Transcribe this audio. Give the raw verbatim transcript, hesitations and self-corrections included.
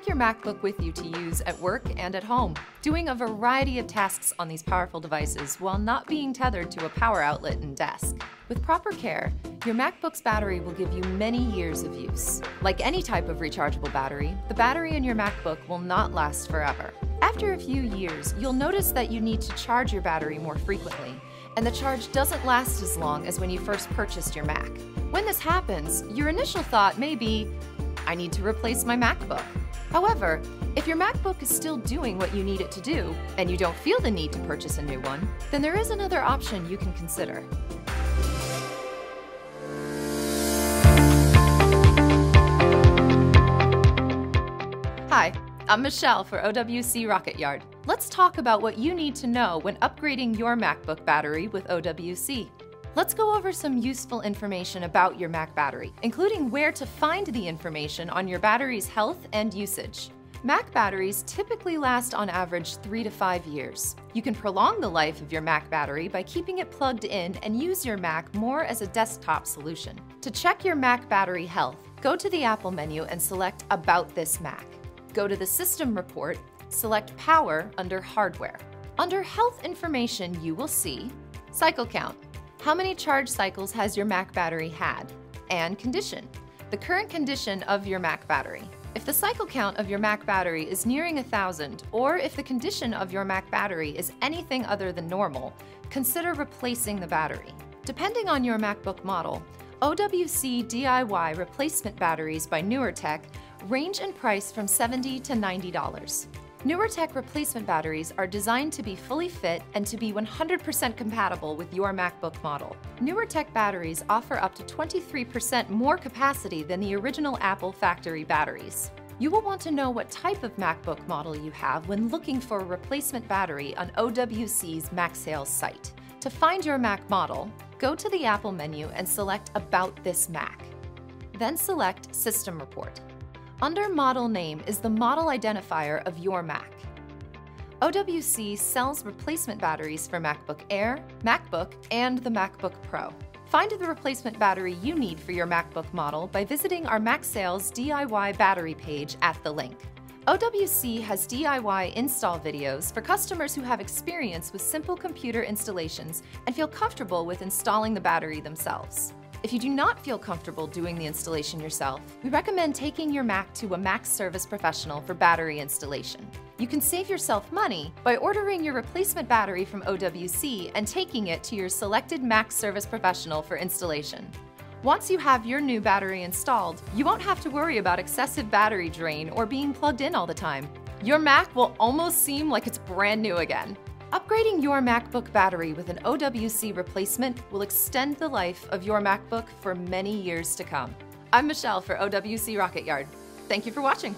take your MacBook with you to use at work and at home, doing a variety of tasks on these powerful devices while not being tethered to a power outlet and desk. With proper care, your MacBook's battery will give you many years of use. Like any type of rechargeable battery, the battery in your MacBook will not last forever. After a few years, you'll notice that you need to charge your battery more frequently, and the charge doesn't last as long as when you first purchased your Mac. When this happens, your initial thought may be, I need to replace my MacBook. However, if your MacBook is still doing what you need it to do, and you don't feel the need to purchase a new one, then there is another option you can consider. Hi, I'm Michelle for O W C Rocket Yard. Let's talk about what you need to know when upgrading your MacBook battery with O W C. Let's go over some useful information about your Mac battery, including where to find the information on your battery's health and usage. Mac batteries typically last on average three to five years. You can prolong the life of your Mac battery by keeping it plugged in and use your Mac more as a desktop solution. To check your Mac battery health, go to the Apple menu and select About This Mac. Go to the System Report, select Power under Hardware. Under Health Information, you will see Cycle Count. How many charge cycles has your Mac battery had? And Condition. The current condition of your Mac battery. If the cycle count of your Mac battery is nearing one thousand, or if the condition of your Mac battery is anything other than normal, consider replacing the battery. Depending on your MacBook model, O W C D I Y replacement batteries by Neurotech range in price from seventy dollars to ninety dollars. Neurotech replacement batteries are designed to be fully fit and to be one hundred percent compatible with your MacBook model. Neurotech batteries offer up to twenty-three percent more capacity than the original Apple factory batteries. You will want to know what type of MacBook model you have when looking for a replacement battery on O W C's Mac Sales site. To find your Mac model, go to the Apple menu and select About This Mac. Then select System Report. Under Model Name is the model identifier of your Mac. O W C sells replacement batteries for MacBook Air, MacBook, and the MacBook Pro. Find the replacement battery you need for your MacBook model by visiting our Mac Sales D I Y battery page at the link. O W C has D I Y install videos for customers who have experience with simple computer installations and feel comfortable with installing the battery themselves. If you do not feel comfortable doing the installation yourself, we recommend taking your Mac to a Mac service professional for battery installation. You can save yourself money by ordering your replacement battery from O W C and taking it to your selected Mac service professional for installation. Once you have your new battery installed, you won't have to worry about excessive battery drain or being plugged in all the time. Your Mac will almost seem like it's brand new again. Upgrading your MacBook battery with an O W C replacement will extend the life of your MacBook for many years to come. I'm Michelle for O W C Rocket Yard. Thank you for watching.